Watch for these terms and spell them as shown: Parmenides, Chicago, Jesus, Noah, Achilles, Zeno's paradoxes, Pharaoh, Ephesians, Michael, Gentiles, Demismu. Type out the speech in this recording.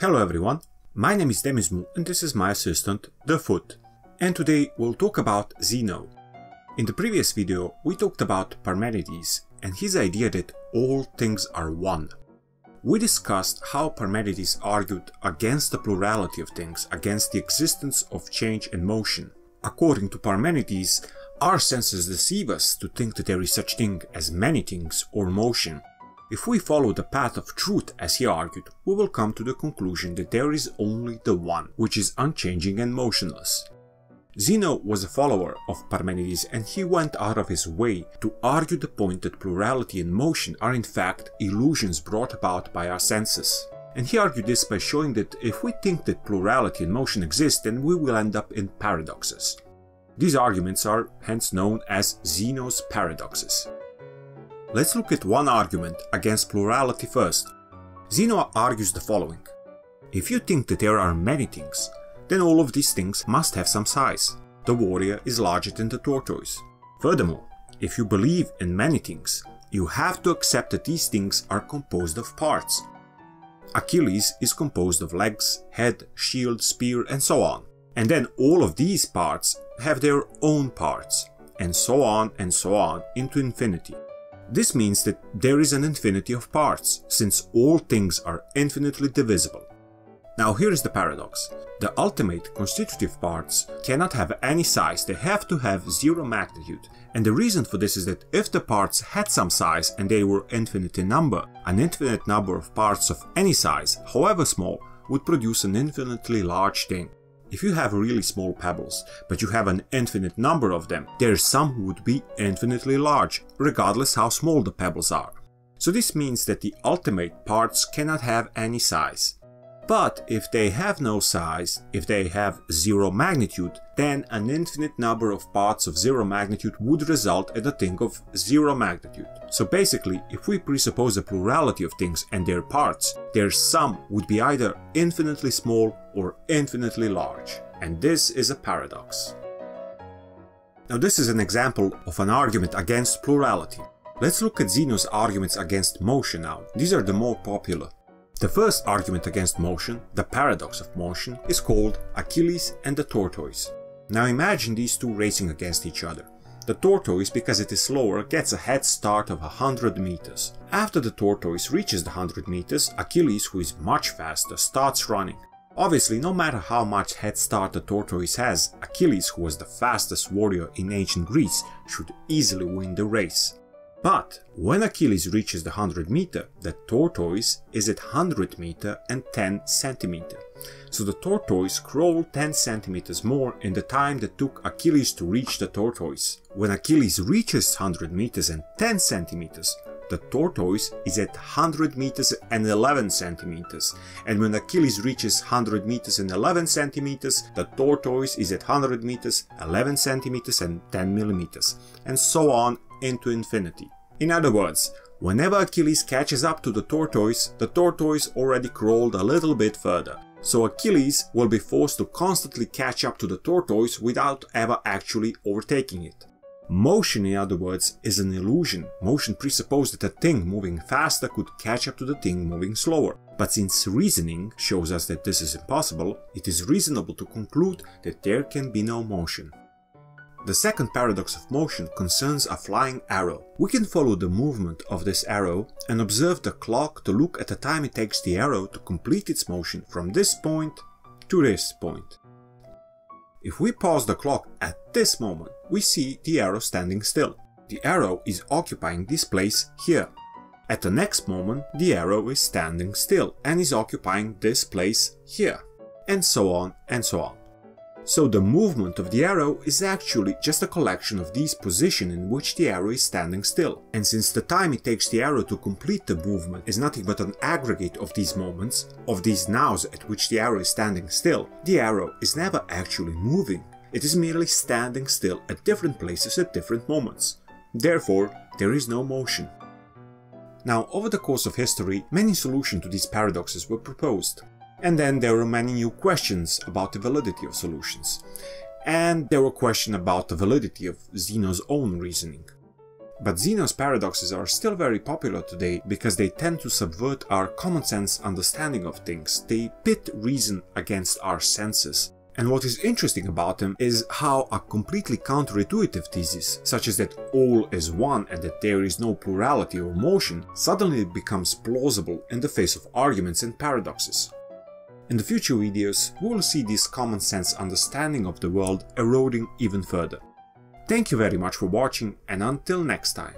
Hello everyone, my name is Demismu and this is my assistant, The Foot. And today we'll talk about Zeno. In the previous video we talked about Parmenides and his idea that all things are one. We discussed how Parmenides argued against the plurality of things, against the existence of change and motion. According to Parmenides, our senses deceive us to think that there is such thing as many things or motion. If we follow the path of truth, as he argued, we will come to the conclusion that there is only the one, which is unchanging and motionless. Zeno was a follower of Parmenides and he went out of his way to argue the point that plurality and motion are in fact illusions brought about by our senses. And he argued this by showing that if we think that plurality and motion exist, then we will end up in paradoxes. These arguments are hence known as Zeno's paradoxes. Let's look at one argument against plurality first. Zeno argues the following. If you think that there are many things, then all of these things must have some size. The warrior is larger than the tortoise. Furthermore, if you believe in many things, you have to accept that these things are composed of parts. Achilles is composed of legs, head, shield, spear, and so on. And then all of these parts have their own parts, and so on, into infinity. This means that there is an infinity of parts, since all things are infinitely divisible. Now here is the paradox. The ultimate constitutive parts cannot have any size, they have to have zero magnitude. And the reason for this is that if the parts had some size and they were infinite in number, an infinite number of parts of any size, however small, would produce an infinitely large thing. If you have really small pebbles, but you have an infinite number of them, there is some who would be infinitely large, regardless how small the pebbles are. So this means that the ultimate parts cannot have any size. But if they have no size, if they have zero magnitude, then an infinite number of parts of zero magnitude would result in a thing of zero magnitude. So basically, if we presuppose a plurality of things and their parts, their sum would be either infinitely small or infinitely large. And this is a paradox. Now this is an example of an argument against plurality. Let's look at Zeno's arguments against motion now. These are the more popular. The first argument against motion, the paradox of motion, is called Achilles and the tortoise. Now imagine these two racing against each other. The tortoise, because it is slower, gets a head start of 100 meters. After the tortoise reaches the 100 meters, Achilles, who is much faster, starts running. Obviously, no matter how much head start the tortoise has, Achilles, who was the fastest warrior in ancient Greece, should easily win the race. But when Achilles reaches the 100 meter, the tortoise is at 100 meter and 10 centimeter. So the tortoise crawled 10 centimeters more in the time that took Achilles to reach the tortoise. When Achilles reaches 100 meters and 10 centimeters, the tortoise is at 100 meters and 11 centimeters. And when Achilles reaches 100 meters and 11 centimeters, the tortoise is at 100 meters, 11 centimeters and 10 millimeters, and so on into infinity. In other words, whenever Achilles catches up to the tortoise already crawled a little bit further. So Achilles will be forced to constantly catch up to the tortoise without ever actually overtaking it. Motion, in other words, is an illusion. Motion presupposes that a thing moving faster could catch up to the thing moving slower. But since reasoning shows us that this is impossible, it is reasonable to conclude that there can be no motion. The second paradox of motion concerns a flying arrow. We can follow the movement of this arrow and observe the clock to look at the time it takes the arrow to complete its motion from this point to this point. If we pause the clock at this moment, we see the arrow standing still. The arrow is occupying this place here. At the next moment, the arrow is standing still and is occupying this place here. And so on and so on. So the movement of the arrow is actually just a collection of these positions in which the arrow is standing still. And since the time it takes the arrow to complete the movement is nothing but an aggregate of these moments, of these nows at which the arrow is standing still, the arrow is never actually moving. It is merely standing still at different places at different moments. Therefore, there is no motion. Now, over the course of history, many solutions to these paradoxes were proposed. And then there were many new questions about the validity of solutions. And there were questions about the validity of Zeno's own reasoning. But Zeno's paradoxes are still very popular today because they tend to subvert our common sense understanding of things. They pit reason against our senses. And what is interesting about them is how a completely counterintuitive thesis, such as that all is one and that there is no plurality or motion, suddenly becomes plausible in the face of arguments and paradoxes. In the future videos, we will see this common sense understanding of the world eroding even further. Thank you very much for watching, and until next time.